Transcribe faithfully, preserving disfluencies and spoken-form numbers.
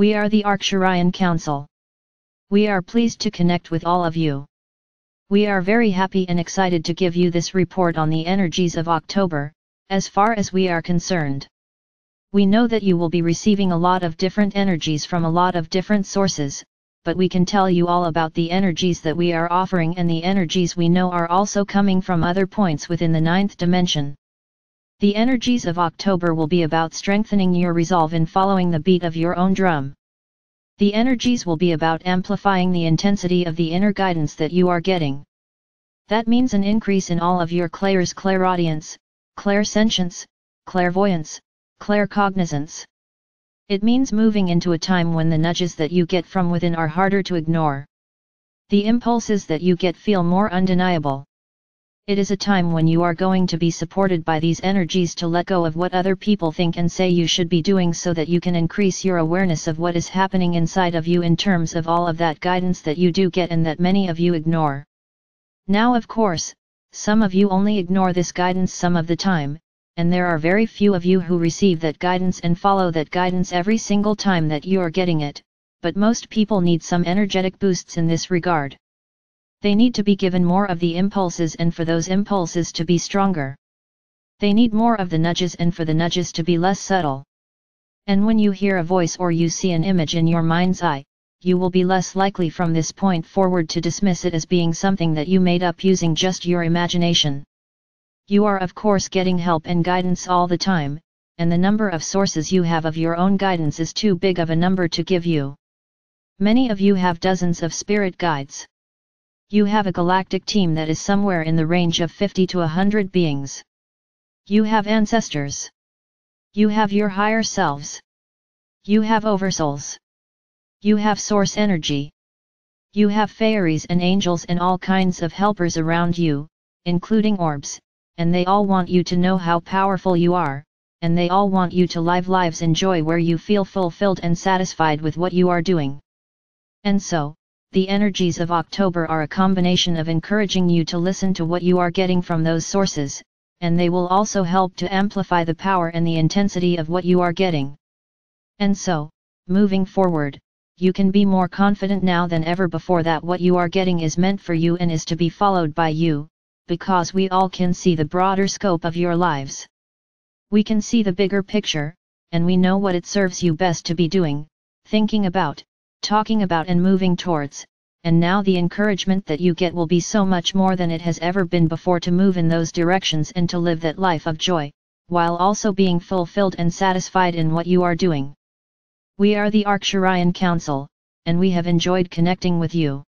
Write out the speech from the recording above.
We are the Arcturian Council. We are pleased to connect with all of you. We are very happy and excited to give you this report on the energies of October, as far as we are concerned. We know that you will be receiving a lot of different energies from a lot of different sources, but we can tell you all about the energies that we are offering and the energies we know are also coming from other points within the ninth dimension. The energies of October will be about strengthening your resolve in following the beat of your own drum. The energies will be about amplifying the intensity of the inner guidance that you are getting. That means an increase in all of your clairs, clairaudience, clairsentience, clairvoyance, claircognizance. It means moving into a time when the nudges that you get from within are harder to ignore. The impulses that you get feel more undeniable. It is a time when you are going to be supported by these energies to let go of what other people think and say you should be doing, so that you can increase your awareness of what is happening inside of you in terms of all of that guidance that you do get and that many of you ignore. Now, of course, some of you only ignore this guidance some of the time, and there are very few of you who receive that guidance and follow that guidance every single time that you are getting it, but most people need some energetic boosts in this regard. They need to be given more of the impulses and for those impulses to be stronger. They need more of the nudges and for the nudges to be less subtle. And when you hear a voice or you see an image in your mind's eye, you will be less likely from this point forward to dismiss it as being something that you made up using just your imagination. You are of course getting help and guidance all the time, and the number of sources you have of your own guidance is too big of a number to give you. Many of you have dozens of spirit guides. You have a galactic team that is somewhere in the range of fifty to one hundred beings. You have ancestors. You have your higher selves. You have oversouls. You have source energy. You have fairies and angels and all kinds of helpers around you, including orbs, and they all want you to know how powerful you are, and they all want you to live lives in joy where you feel fulfilled and satisfied with what you are doing. And so, the energies of October are a combination of encouraging you to listen to what you are getting from those sources, and they will also help to amplify the power and the intensity of what you are getting. And so, moving forward, you can be more confident now than ever before that what you are getting is meant for you and is to be followed by you, because we all can see the broader scope of your lives. We can see the bigger picture, and we know what it serves you best to be doing, thinking about, talking about and moving towards, and now the encouragement that you get will be so much more than it has ever been before to move in those directions and to live that life of joy, while also being fulfilled and satisfied in what you are doing. We are the Arcturian Council, and we have enjoyed connecting with you.